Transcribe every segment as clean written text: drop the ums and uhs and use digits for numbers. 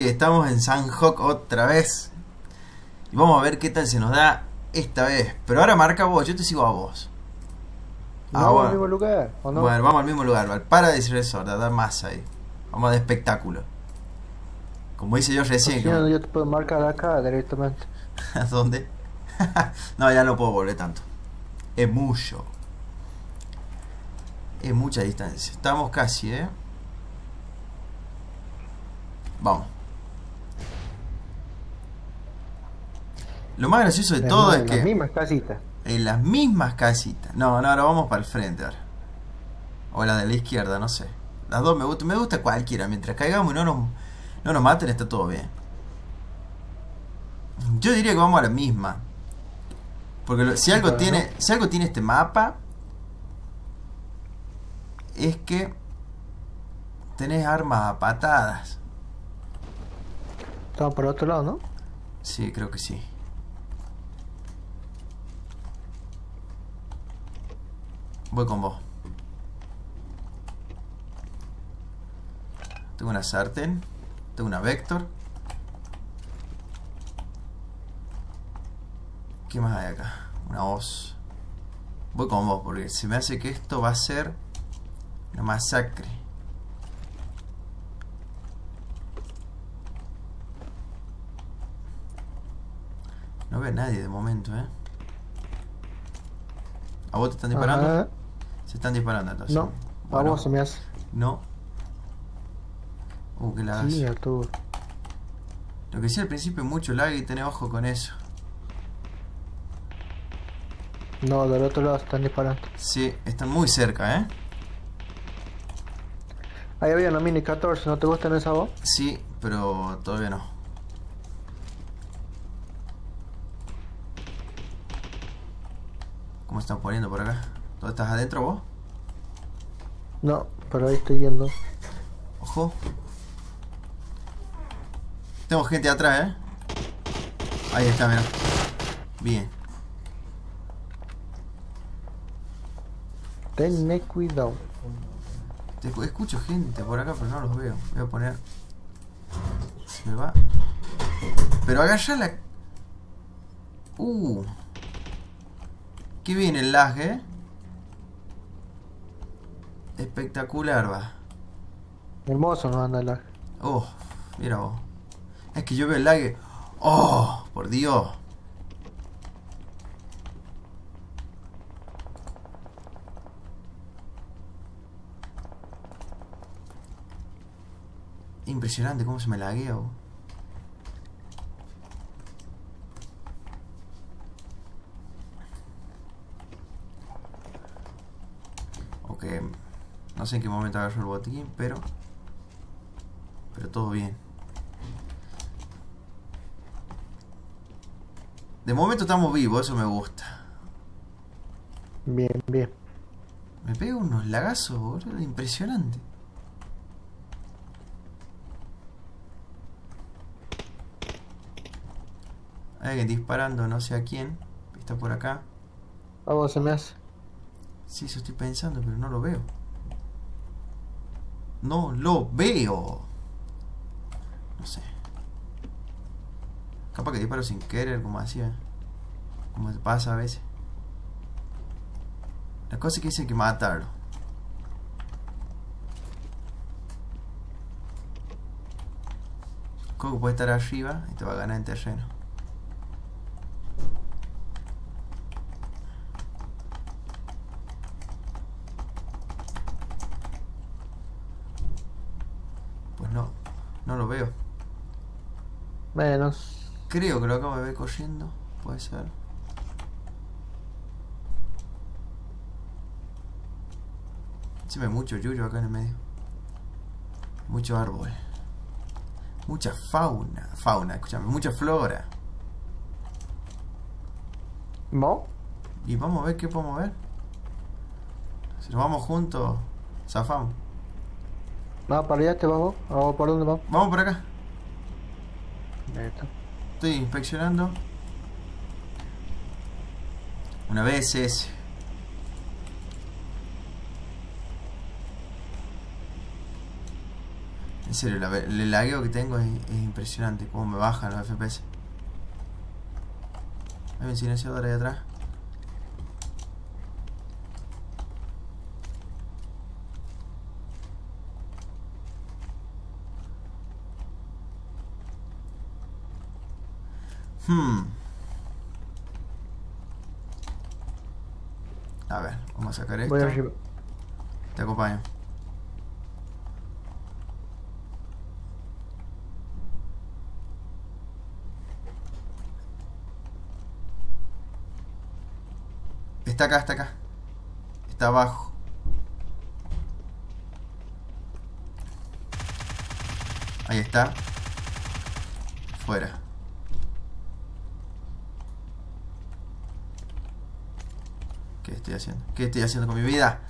Estamos en Sanhok otra vez. Y vamos a ver qué tal se nos da esta vez. Pero ahora marca vos, yo te sigo a vos. ¿Vamos al mismo lugar o no? Bueno, vamos al mismo lugar, al Paradise Resort, a dar más ahí. Vamos de espectáculo. Como hice yo recién. No, yo te puedo marcar acá directamente. ¿A dónde? No, ya no puedo volver tanto. Es mucho. Es mucha distancia. Estamos casi, Vamos. Lo más gracioso de todo es que... en las mismas casitas. En las mismas casitas. No, ahora vamos para el frente ahora. O la de la izquierda, no sé. Las dos me gustan. Me gusta cualquiera. Mientras caigamos y no nos maten, está todo bien. Yo diría que vamos a la misma. Porque si algo tiene... si algo tiene este mapa... es que... tenés armas a patadas. Estamos por otro lado, ¿no? Sí, creo que sí. Voy con vos. Tengo una sartén. Tengo una Vector. ¿Qué más hay acá? Una hoz. Voy con vos porque se me hace que esto va a ser una masacre. No veo a nadie de momento, ¿A vos te están disparando? Se están disparando entonces. No, bueno, a vos se me hace. No. Que la hagas. Sí, lo que sí al principio es mucho lag y tenés ojo con eso. No, del otro lado están disparando. Sí, están muy cerca, Ahí había una mini 14, ¿no te gustan esa voz? Sí, pero todavía no. ¿Cómo están poniendo por acá? ¿Tú estás adentro vos? No, pero ahí estoy yendo. Ojo. Tengo gente atrás, Ahí está, mira. Bien. Tenme cuidado. Escucho gente por acá, pero no los veo. Voy a poner... se me va. Pero agarra la... Qué bien el lag, Espectacular, va. Hermoso no anda el lag. Oh, mira vos. Es que yo veo el lag. Oh, por Dios. Impresionante cómo se me laguea, vos. No sé en qué momento agarro el botiquín, pero todo bien. De momento estamos vivos, eso me gusta. Bien, bien. Me pego unos lagazos, boludo, impresionante. Hay alguien disparando, no sé a quién. Está por acá. Vamos, se me hace. Sí, eso estoy pensando, pero no lo veo. No lo veo. No sé. Capaz que disparo sin querer, como hacía. Como pasa a veces. La cosa es que dicen que matarlo. Creo que puede estar arriba y te va a ganar en terreno. No lo veo. Menos. Creo que lo acabo de ver corriendo. Puede ser. Se ve mucho yuyo acá en el medio. Mucho árbol. Mucha fauna. Fauna, escúchame. Mucha flora. ¿No? Y vamos a ver qué podemos ver. Si nos vamos juntos, zafamos. ¿Vas para allá? ¿Te vas vos? ¿O por dónde vamos? Vamos por acá. Ahí está. Estoy inspeccionando. Una BSS. En serio, el lagueo que tengo es impresionante. Cómo me bajan los FPS. Hay un silenciador ahí atrás. A ver, vamos a sacar esto. Voy arriba. Te acompaño. Está acá, está acá. Está abajo. Ahí está. Fuera. ¿Qué estoy haciendo? ¿Qué estoy haciendo con mi vida?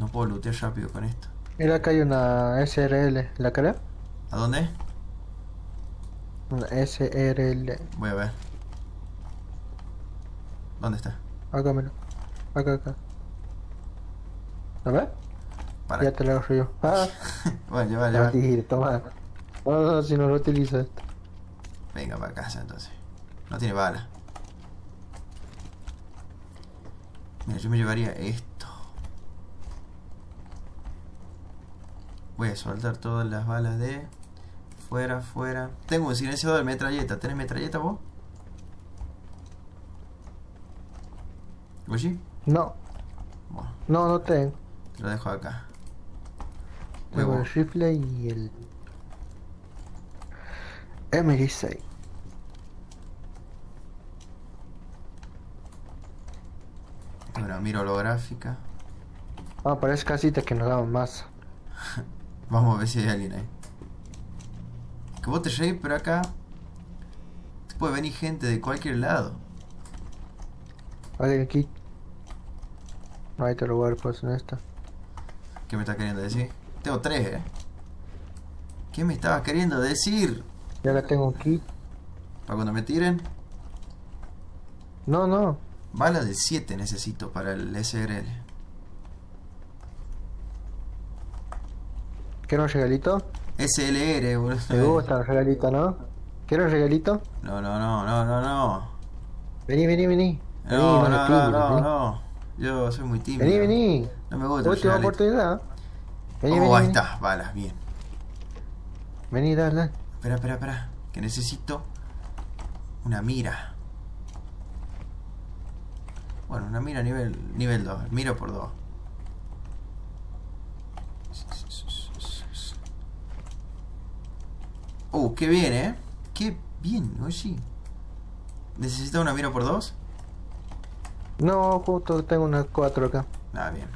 No puedo lootear rápido con esto. Mira, acá hay una SRL. ¿La cara? ¿A dónde? Una SRL. Voy a ver. ¿Dónde está? Acá, mira. Acá, acá. ¿A ver? Para. Ya te la agarro yo. Ah. Bueno, lleva, lleva. Toma. No, si no lo utilizo esto. Venga para casa entonces. No tiene bala. Mira, yo me llevaría esto. Voy a soltar todas las balas de... Fuera, fuera. Tengo un silenciador de metralleta. ¿Tenés metralleta vos? ¿Gonchi? No. Bueno. No, no tengo. Te lo dejo acá. Tengo el rifle y el... MG6. Bueno, miro holográfica. Ah, parece casita que nos daban más. Vamos a ver si hay alguien ahí. Que vos te llegues, pero acá te puede venir gente de cualquier lado. Vale, aquí. No hay otro lugar pues en esta. ¿Qué me estás queriendo decir? Tengo tres, ¿Qué me estabas queriendo decir? Ya la tengo aquí. ¿Para cuando me tiren? No, no. Bala de 7 necesito para el SRL. ¿Quiero un regalito? SLR, boludo. Te gusta el regalito, ¿no? ¿Quiero un regalito? No, no, no, no, no, no. Vení, vení, vení. No, vení, no, tímido, no, vení. No. Yo soy muy tímido. Vení, vení. No me gusta. Última oportunidad. Vení, vení. Ahí está, balas, bien. Vení, dale. Espera, espera, espera. Que necesito una mira. Bueno, una mira nivel 2, miro por 2. Qué bien, qué bien, Gonchi. ¿Necesitas una mira por 2? No, justo tengo una 4 acá. Ah, bien.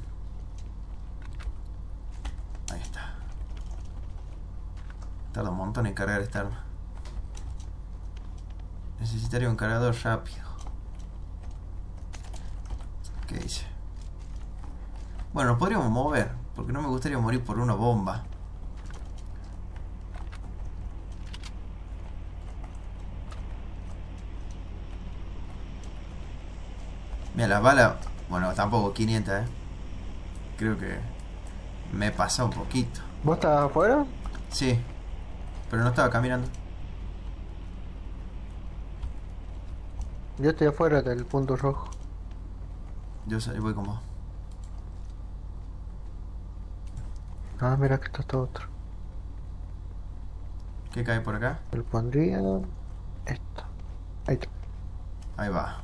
Ahí está. Tarda un montón en cargar esta arma. Necesitaría un cargador rápido. ¿Qué hice? Bueno, nos podríamos mover, porque no me gustaría morir por una bomba. Mira, las balas... Bueno, tampoco 500, Creo que... me pasó un poquito. ¿Vos estabas afuera? Sí. Pero no estaba caminando. Yo estoy afuera del punto rojo. Yo salí, voy como... Ah, mira que está otro. ¿Qué cae por acá? Lo pondría... Esto. Ahí está. Ahí va.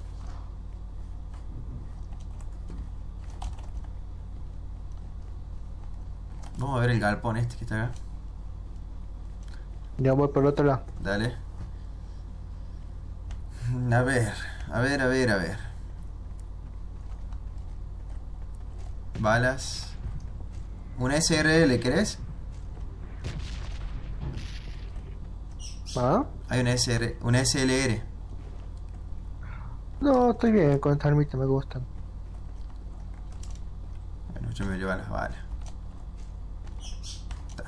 Vamos a ver el galpón este que está acá. Ya voy por el otro lado. Dale. A ver, a ver, a ver, a ver. Balas. ¿Una SRL querés? ¿Ah? Hay una SLR. No, estoy bien con esta armita, me gustan. Bueno, yo me llevo las balas.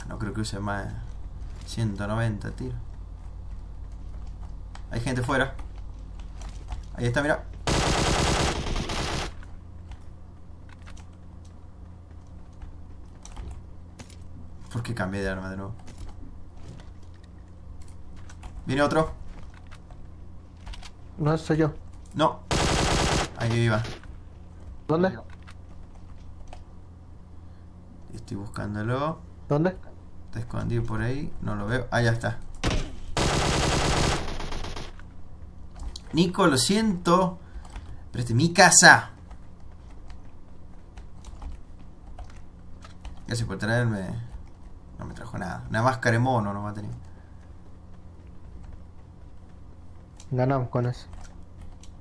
No creo que use más 190 tiros. Hay gente fuera. Ahí está, mira. porque cambié de arma de nuevo. Viene otro. No, soy yo. No. Ahí iba. ¿Dónde? Estoy buscándolo. ¿Dónde? Está escondido por ahí. No lo veo. Ah, ya está. Nico, lo siento. Pero esta es mi casa. Gracias por traerme. No me trajo nada. Una máscara de mono no me ha tenido. Ganamos con eso.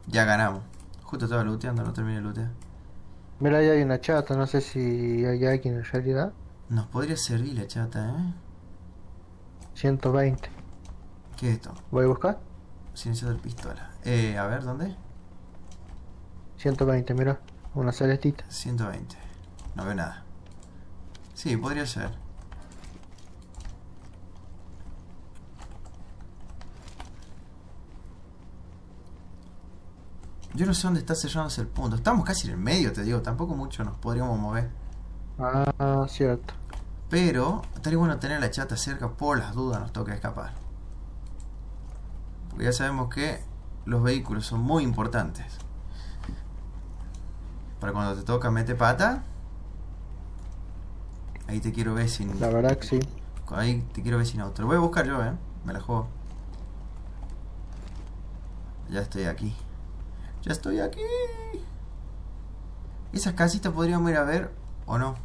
Ya ganamos. Justo estaba looteando, no terminé de lootear. Mira, ahí hay una chata. No sé si hay alguien en realidad. Nos podría servir la chata, ¿eh? 120. ¿Qué es esto? ¿Voy a buscar? Silenciador de pistola. A ver, ¿dónde? 120, mira. Una celestita. 120. No veo nada. Sí, podría ser. Yo no sé dónde está sellándose el punto. Estamos casi en el medio, te digo. Tampoco mucho nos podríamos mover. Ah, cierto. Pero estaría bueno tener la chata cerca. Por las dudas nos toca escapar. Porque ya sabemos que los vehículos son muy importantes. Para cuando te toca mete pata. Ahí te quiero ver sin... La verdad que sí. Ahí te quiero ver sin auto. Lo voy a buscar yo, ¿eh? Me la juego. Ya estoy aquí. ¡Ya estoy aquí! Esas casitas podríamos ir a ver o no.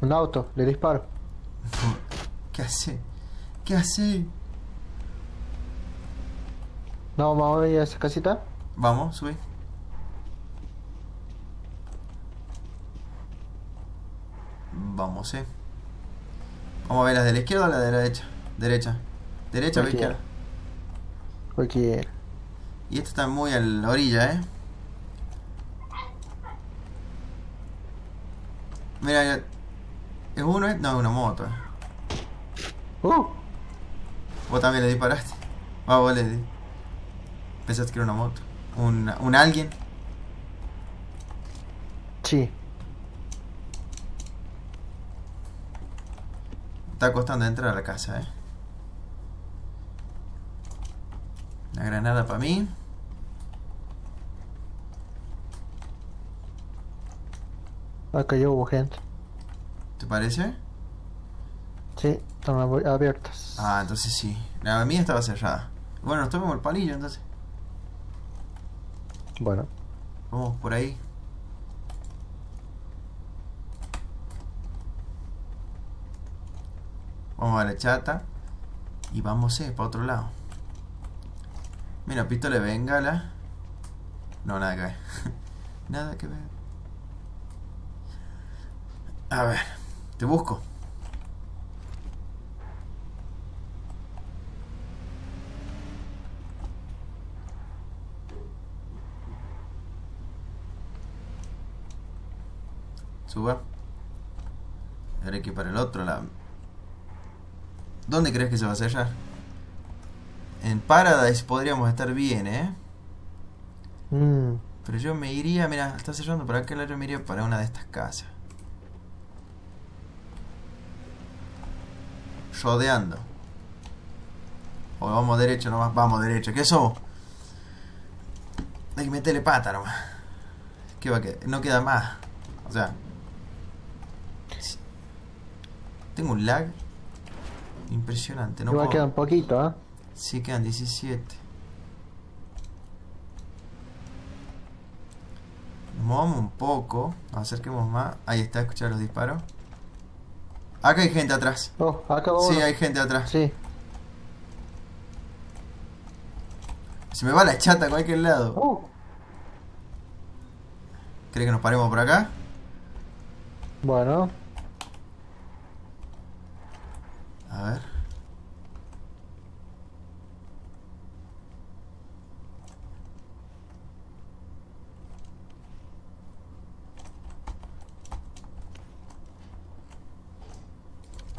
Un auto, le disparo. ¿Qué hace? ¿Qué hace? No, vamos a ver esa casita. Vamos, sube. Vamos, Vamos a ver las de la izquierda o las de la derecha. Derecha. Derecha o izquierda. Cualquier. Y esta está muy a la orilla, Mira, ¿es uno? No, es una moto. Vos también le disparaste. Vos le di. Pensaste que era una moto. ¿Un alguien? Sí. Está costando entrar a la casa, Una granada para mí. Acá ya hubo gente. ¿Te parece? Sí, están abiertas. Ah, entonces sí. La mía estaba cerrada. Bueno, nos tomamos el palillo entonces. Bueno. Vamos por ahí. Vamos a la chata. Y vamos para otro lado. Mira, pistola de bengala. No, nada que ver. Nada que ver. A ver, te busco. Suba. Ahora hay que ir para el otro lado. ¿Dónde crees que se va a sellar? En Paradise podríamos estar bien, Pero yo me iría, mira, está sellando para aquel área, me iría para una de estas casas. Rodeando. O vamos derecho nomás, vamos derecho. ¿Qué somos? Hay que meterle pata nomás. ¿Qué va a quedar? No queda más. O sea... Tengo un lag impresionante, no puedo... Quedan poquito, Sí, quedan 17. Nos movamos un poco. Nos acerquemos más. Ahí está, escuchar los disparos. Acá hay gente atrás. Acá vamos. Sí, hay gente atrás. Sí. Se me va la chata a cualquier lado. ¿Crees que nos paremos por acá? Bueno. A ver.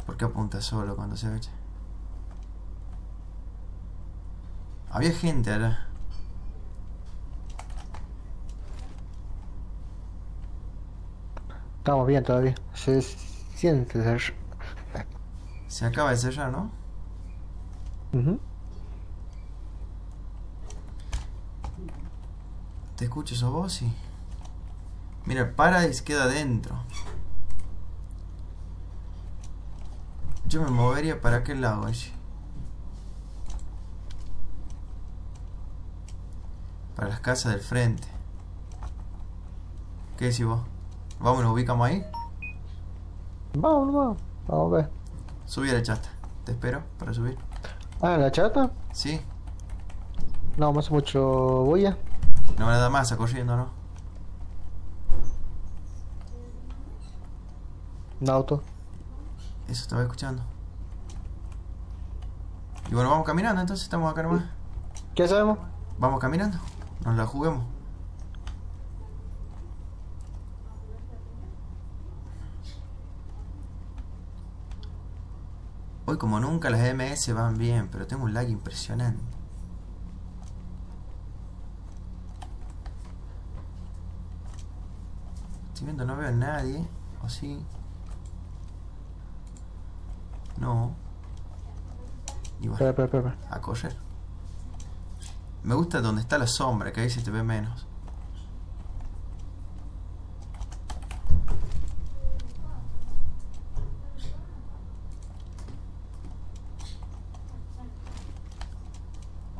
¿Por qué apunta solo cuando se echa? Había gente ahora. Estamos bien todavía. Se siente ser. Se acaba de sellar, ¿no? Uh-huh. ¿Te escuchas a vos? Sí. Mira, el Paradise queda adentro. Yo me movería para aquel lado allí. Para las casas del frente. ¿Qué decís vos? ¿Vamos, nos ubicamos ahí? Vamos, vamos. Vamos a ver. Subí a la chata. Te espero para subir. ¿Ah, la chata? Sí. No, me hace mucho bulla. No, nada más, corriendo, ¿no? Un auto. Eso estaba escuchando. Y bueno, vamos caminando, entonces estamos acá nomás. ¿Qué sabemos? Vamos caminando, nos la juguemos. Hoy como nunca las MS van bien, pero tengo un lag impresionante. Estoy viendo, no veo a nadie. ¿O sí? No. Y bueno, espera. A correr. Me gusta donde está la sombra, que ahí se te ve menos.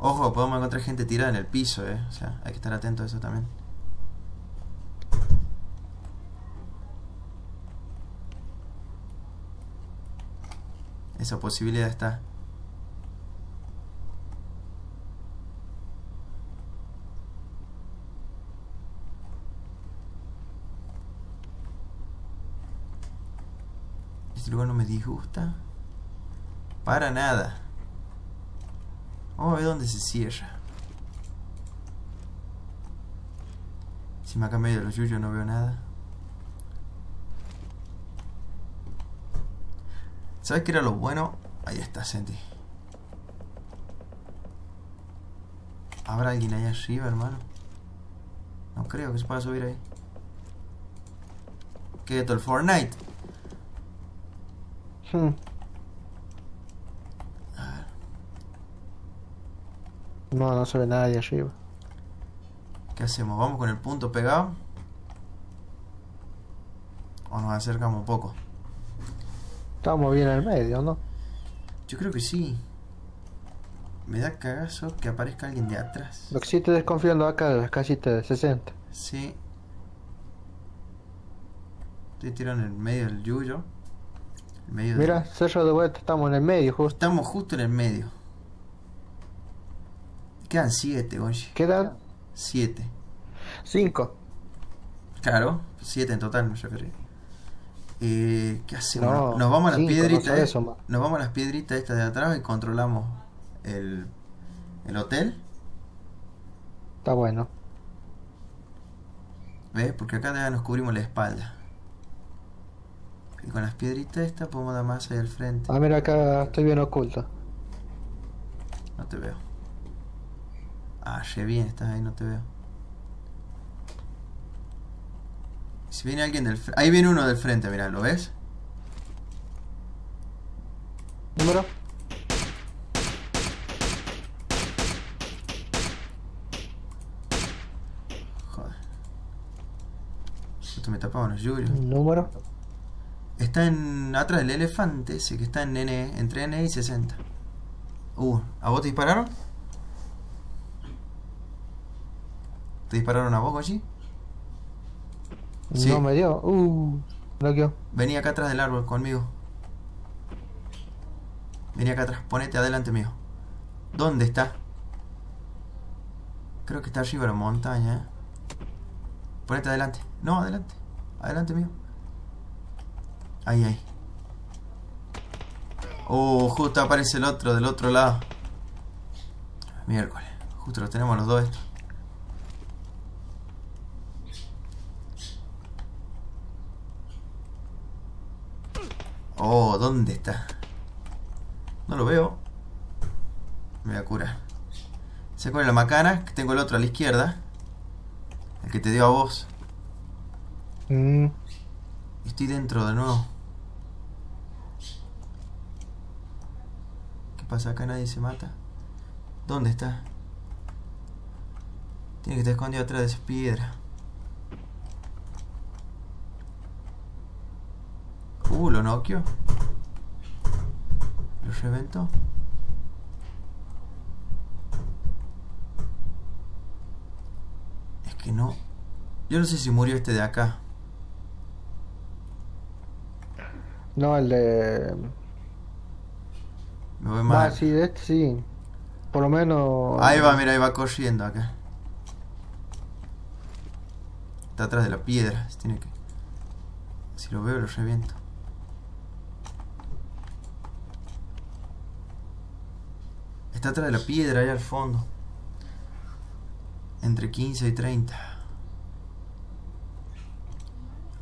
Ojo, podemos encontrar gente tirada en el piso, O sea, hay que estar atento a eso también. Esa posibilidad está. Este lugar no me disgusta para nada. Vamos a ver dónde se cierra. Si me acá medio de los yuyos no veo nada. ¿Sabes qué era lo bueno? Ahí está, sentí. ¿Habrá alguien allá arriba, hermano? No creo que se pueda subir ahí. ¿Qué es todo el Fortnite? No, no se ve nada de arriba. ¿Qué hacemos? ¿Vamos con el punto pegado? ¿O nos acercamos un poco? Estamos bien en el medio, ¿no? Yo creo que sí. Me da cagazo que aparezca alguien de atrás. Lo que sí estoy desconfiando acá de las casitas de 60. Sí. Estoy tirando en el medio del yuyo. Mira, cerro de vuelta, estamos en el medio justo. Estamos justo en el medio. Quedan 7, Gonchi. Quedan 7. 5. Claro, 7 en total, me referí. ¿Qué hacemos? No, nos vamos a las piedritas. No nos vamos a las piedritas estas de atrás y controlamos el hotel. Está bueno. ¿Ves? Porque acá ya nos cubrimos la espalda. Y con las piedritas estas podemos dar más ahí al frente. Ah, mira, acá estoy bien oculto. No te veo. Ah, re bien, estás ahí, no te veo. Si viene alguien del frente. Ahí viene uno del frente, mirá, ¿lo ves? Número. Joder. Esto me tapaba los yuyos. Número. Está en atrás del elefante ese que está en N, entre N y 60. ¿A vos te dispararon? ¿Te dispararon a vos, Gonchi? ¿Sí? No me dio. Bloqueó. Vení acá atrás del árbol conmigo. Vení acá atrás, ponete adelante mío. ¿Dónde está? Creo que está arriba de la montaña, Ponete adelante. No, adelante. Adelante mío. Ahí, ahí. Justo aparece el otro del otro lado. Miércoles. Justo lo tenemos los dos estos. ¿Dónde está? No lo veo. Me voy a curar. Se acuerda la macana, que tengo el otro a la izquierda. El que te dio a vos. Estoy dentro de nuevo. ¿Qué pasa acá? Nadie se mata. ¿Dónde está? Tiene que estar escondido atrás de esa piedra. Lo noqueo. Lo reventó. Es que no. Yo no sé si murió este de acá. No, el de... Me voy mal. Ah, sí, de este sí. Por lo menos... Ahí va, mira, ahí va corriendo acá. Está atrás de la piedra. Se tiene que... Si lo veo, lo reviento. Está atrás de la piedra, allá al fondo. Entre 15 y 30.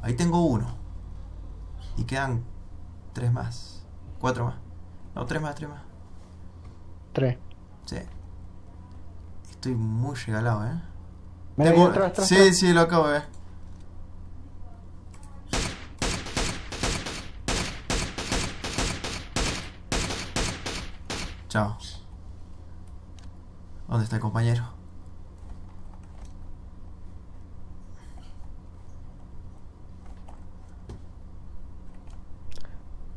Ahí tengo uno. Y quedan 3 más. 4 más. No, 3 más, 3 más. 3. Sí. Estoy muy regalado, ¿eh? Tengo... Atrás, sí, atrás. Sí, lo acabo de ver. Chao. ¿Dónde está el compañero?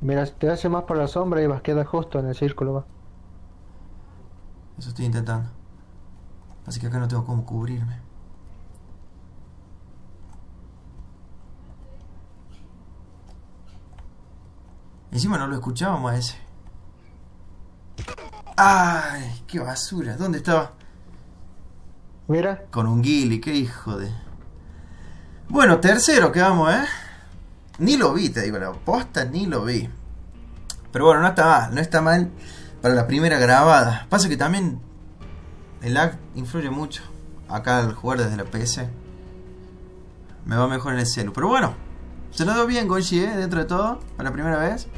Mira, te hace más para la sombra y vas a quedar justo en el círculo, va. Eso estoy intentando. Así que acá no tengo cómo cubrirme. Encima no lo escuchábamos a ese. ¡Ay! ¡Qué basura! ¿Dónde estaba? Mira. Con un ghillie, qué hijo de... Bueno, tercero quedamos, ¿eh? Ni lo vi, te digo, la posta ni lo vi. Pero bueno, no está mal para la primera grabada. Pasa que también el lag influye mucho. Acá al jugar desde la PC me va mejor en el celu. Pero bueno, se lo dio bien, Gonchi, ¿eh? Dentro de todo, para la primera vez.